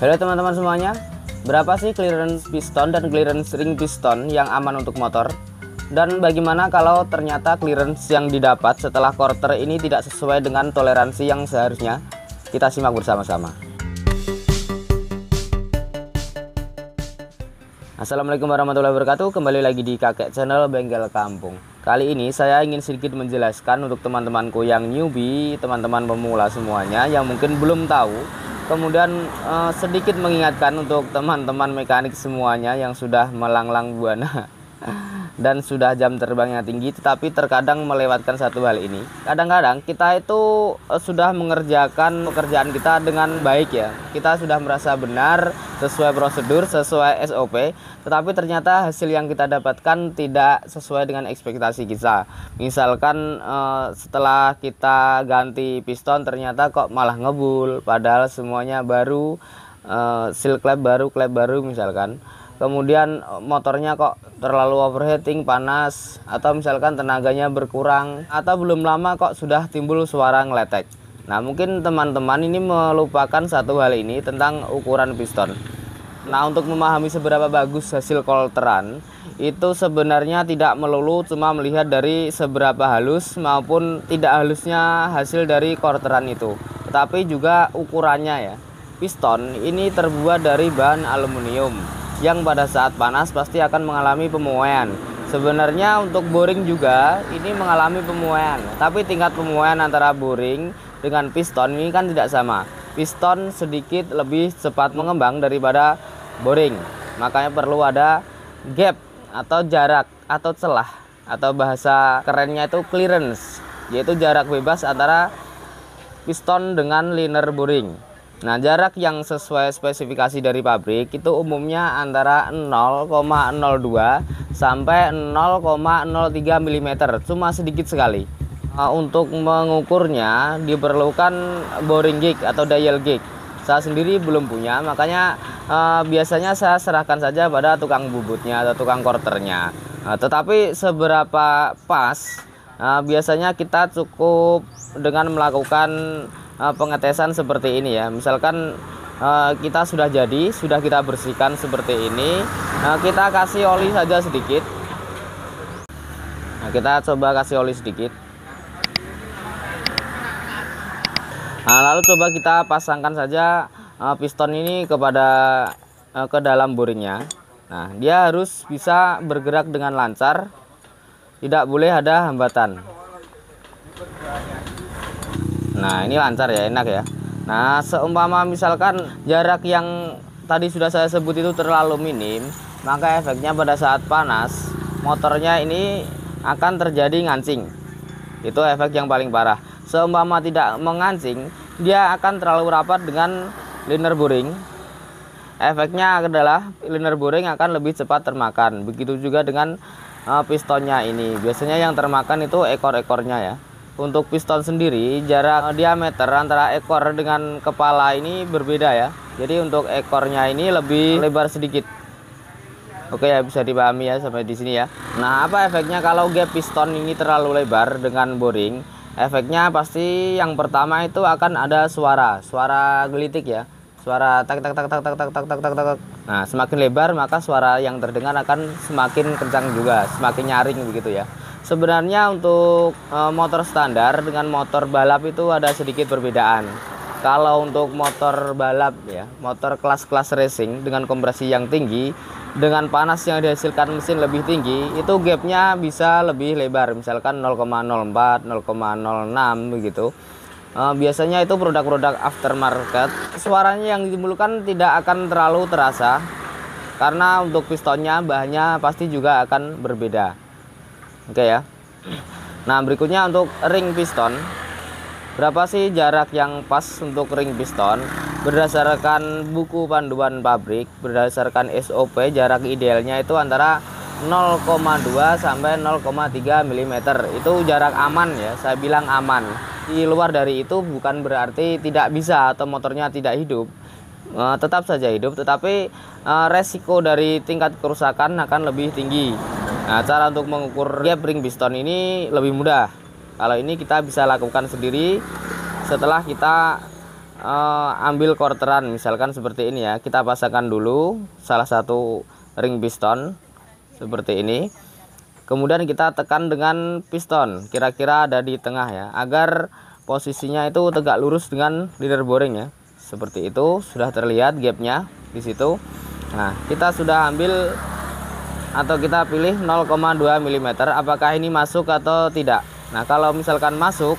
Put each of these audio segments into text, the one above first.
Halo teman-teman semuanya, berapa sih clearance piston dan clearance ring piston yang aman untuk motor? Dan bagaimana kalau ternyata clearance yang didapat setelah quarter ini tidak sesuai dengan toleransi yang seharusnya? Kita simak bersama-sama. Assalamualaikum warahmatullahi wabarakatuh, kembali lagi di KAKEX Channel Bengkel Kampung. Kali ini saya ingin sedikit menjelaskan untuk teman-temanku yang newbie, teman-teman pemula semuanya yang mungkin belum tahu. Kemudian sedikit mengingatkan untuk teman-teman mekanik semuanya yang sudah melanglang buana dan sudah jam terbangnya tinggi, tetapi terkadang melewatkan satu hal ini. Kadang-kadang kita itu sudah mengerjakan pekerjaan kita dengan baik ya. Kita sudah merasa benar, sesuai prosedur, sesuai SOP, tetapi ternyata hasil yang kita dapatkan tidak sesuai dengan ekspektasi kita. Misalkan setelah kita ganti piston ternyata kok malah ngebul, padahal semuanya baru, seal klep baru misalkan. Kemudian motornya kok terlalu overheating, panas, atau misalkan tenaganya berkurang, atau belum lama kok sudah timbul suara ngeletek. Nah, mungkin teman-teman ini melupakan satu hal ini tentang ukuran piston. Nah, untuk memahami seberapa bagus hasil kolteran, itu sebenarnya tidak melulu cuma melihat dari seberapa halus maupun tidak halusnya hasil dari kolteran itu, tetapi juga ukurannya ya. Piston ini terbuat dari bahan aluminium yang pada saat panas pasti akan mengalami pemuaian. Sebenarnya untuk boring juga ini mengalami pemuaian, tapi tingkat pemuaian antara boring dengan piston ini kan tidak sama. Piston sedikit lebih cepat mengembang daripada boring, makanya perlu ada gap atau jarak atau celah, atau bahasa kerennya itu clearance, yaitu jarak bebas antara piston dengan liner boring. Nah, jarak yang sesuai spesifikasi dari pabrik itu umumnya antara 0,02 sampai 0,03 mm, cuma sedikit sekali. Untuk mengukurnya diperlukan boring gauge atau dial gauge. Saya sendiri belum punya, makanya biasanya saya serahkan saja pada tukang bubutnya atau tukang quarternya. Tetapi seberapa pas biasanya kita cukup dengan melakukan pengetesan seperti ini ya. Misalkan kita sudah jadi, sudah kita bersihkan seperti ini, kita kasih oli saja sedikit. Nah, kita coba kasih oli sedikit. Nah, lalu coba kita pasangkan saja piston ini ke dalam boringnya. Nah, dia harus bisa bergerak dengan lancar, tidak boleh ada hambatan. Nah, ini lancar ya, enak ya. Nah, seumpama misalkan jarak yang tadi sudah saya sebut itu terlalu minim, maka efeknya pada saat panas motornya ini akan terjadi ngancing. Itu efek yang paling parah. Seumpama tidak mengancing, dia akan terlalu rapat dengan liner boring. Efeknya adalah liner boring akan lebih cepat termakan. Begitu juga dengan pistonnya ini. Biasanya yang termakan itu ekor-ekornya ya. Untuk piston sendiri, jarak diameter antara ekor dengan kepala ini berbeda ya. Jadi untuk ekornya ini lebih lebar sedikit. Oke ya, bisa dipahami ya sampai di sini ya. Nah, apa efeknya kalau gap piston ini terlalu lebar dengan boring? Efeknya pasti yang pertama itu akan ada suara gelitik ya. Suara tak tak tak tak tak tak tak tak tak tak. Nah, semakin lebar maka suara yang terdengar akan semakin kencang juga, semakin nyaring begitu ya. Sebenarnya untuk motor standar dengan motor balap itu ada sedikit perbedaan. Kalau untuk motor balap ya, motor kelas-kelas racing dengan kompresi yang tinggi, dengan panas yang dihasilkan mesin lebih tinggi, itu gapnya bisa lebih lebar, misalkan 0,04, 0,06 begitu. Biasanya itu produk-produk aftermarket, suaranya yang ditimbulkan tidak akan terlalu terasa, karena untuk pistonnya bahannya pasti juga akan berbeda. Oke ya. Nah, berikutnya untuk ring piston. Berapa sih jarak yang pas untuk ring piston? Berdasarkan buku panduan pabrik, berdasarkan SOP, jarak idealnya itu antara 0,2 sampai 0,3 mm. Itu jarak aman ya, saya bilang aman. Di luar dari itu bukan berarti tidak bisa atau motornya tidak hidup. Tetap saja hidup, tetapi resiko dari tingkat kerusakan akan lebih tinggi. Nah, cara untuk mengukur gap ring piston ini lebih mudah. Kalau ini kita bisa lakukan sendiri setelah kita ambil quarteran misalkan seperti ini ya, kita pasangkan dulu salah satu ring piston seperti ini, kemudian kita tekan dengan piston kira-kira ada di tengah ya, agar posisinya itu tegak lurus dengan leader boring ya. Seperti itu, sudah terlihat gapnya di situ. Nah, kita sudah ambil atau kita pilih 0,2 mm, apakah ini masuk atau tidak. Nah, kalau misalkan masuk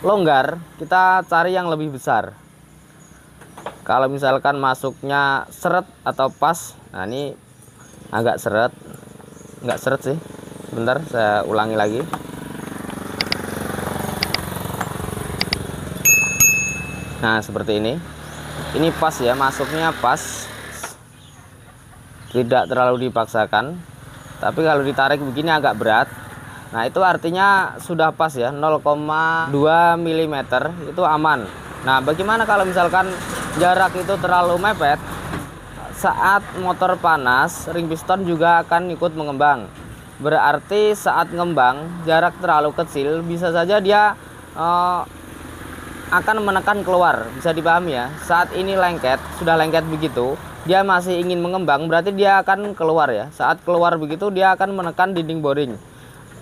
longgar, kita cari yang lebih besar. Kalau misalkan masuknya seret atau pas, nah ini agak seret, nggak seret sih, bentar saya ulangi lagi. Nah seperti ini, ini pas ya, masuknya pas, tidak terlalu dipaksakan. Tapi kalau ditarik begini agak berat. Nah itu artinya sudah pas ya, 0,2 mm itu aman. Nah bagaimana kalau misalkan jarak itu terlalu mepet, saat motor panas ring piston juga akan ikut mengembang. Berarti saat ngembang jarak terlalu kecil bisa saja dia akan menekan keluar, bisa dipahami ya. Saat ini lengket, sudah lengket begitu, dia masih ingin mengembang berarti dia akan keluar ya. Saat keluar begitu dia akan menekan dinding boring.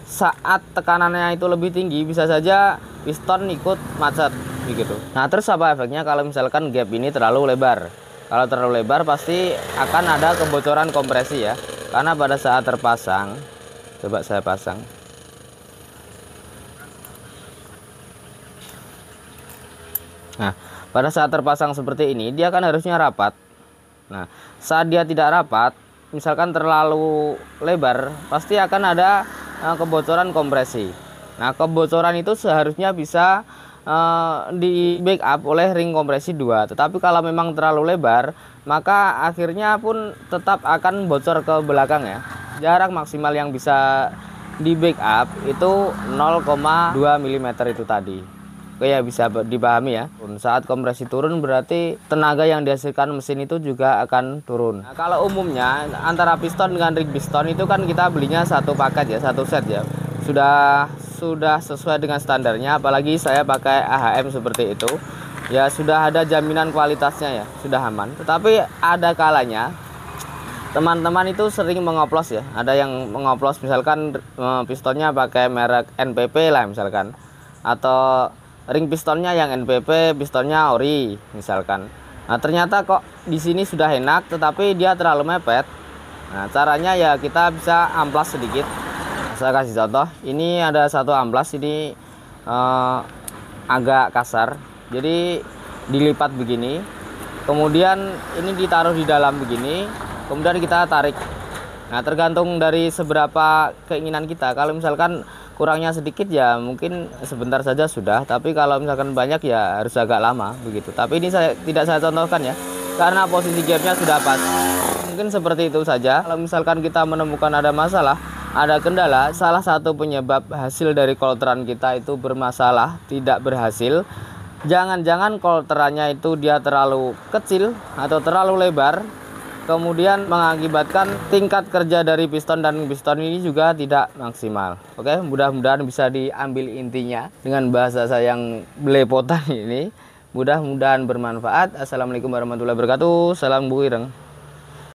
Saat tekanannya itu lebih tinggi bisa saja piston ikut macet begitu. Nah terus apa efeknya kalau misalkan gap ini terlalu lebar? Kalau terlalu lebar pasti akan ada kebocoran kompresi ya, karena pada saat terpasang, coba saya pasang, nah pada saat terpasang seperti ini dia kan harusnya rapat. Nah saat dia tidak rapat misalkan terlalu lebar pasti akan ada kebocoran kompresi. Nah kebocoran itu seharusnya bisa di backup oleh ring kompresi 2, tetapi kalau memang terlalu lebar maka akhirnya pun tetap akan bocor ke belakang ya. Jarak maksimal yang bisa di backup itu 0,2 mm itu tadi. Oke ya, bisa dipahami ya. Saat kompresi turun berarti tenaga yang dihasilkan mesin itu juga akan turun. Nah, kalau umumnya antara piston dengan ring piston itu kan kita belinya satu paket ya, satu set ya. Sudah sesuai dengan standarnya, apalagi saya pakai AHM seperti itu. Ya sudah ada jaminan kualitasnya ya, sudah aman. Tetapi ada kalanya teman-teman itu sering mengoplos ya. Ada yang mengoplos misalkan pistonnya pakai merek NPP lah misalkan, atau ring pistonnya yang NPP, pistonnya ori misalkan. Nah ternyata kok di sini sudah enak, tetapi dia terlalu mepet. Nah caranya ya kita bisa amplas sedikit. Saya kasih contoh, ini ada satu amplas ini agak kasar, jadi dilipat begini, kemudian ini ditaruh di dalam begini, kemudian kita tarik. Nah tergantung dari seberapa keinginan kita. Kalau misalkan kurangnya sedikit ya mungkin sebentar saja sudah, tapi kalau misalkan banyak ya harus agak lama begitu. Tapi ini tidak saya contohkan ya, karena posisi gapnya sudah pas. Mungkin seperti itu saja. Kalau misalkan kita menemukan ada masalah, ada kendala, salah satu penyebab hasil dari kolteran kita itu bermasalah, tidak berhasil, jangan-jangan kolterannya itu dia terlalu kecil atau terlalu lebar, kemudian mengakibatkan tingkat kerja dari piston dan piston ini juga tidak maksimal. Oke, mudah-mudahan bisa diambil intinya dengan bahasa saya yang belepotan ini. Mudah-mudahan bermanfaat. Assalamualaikum warahmatullahi wabarakatuh. Salam buireng.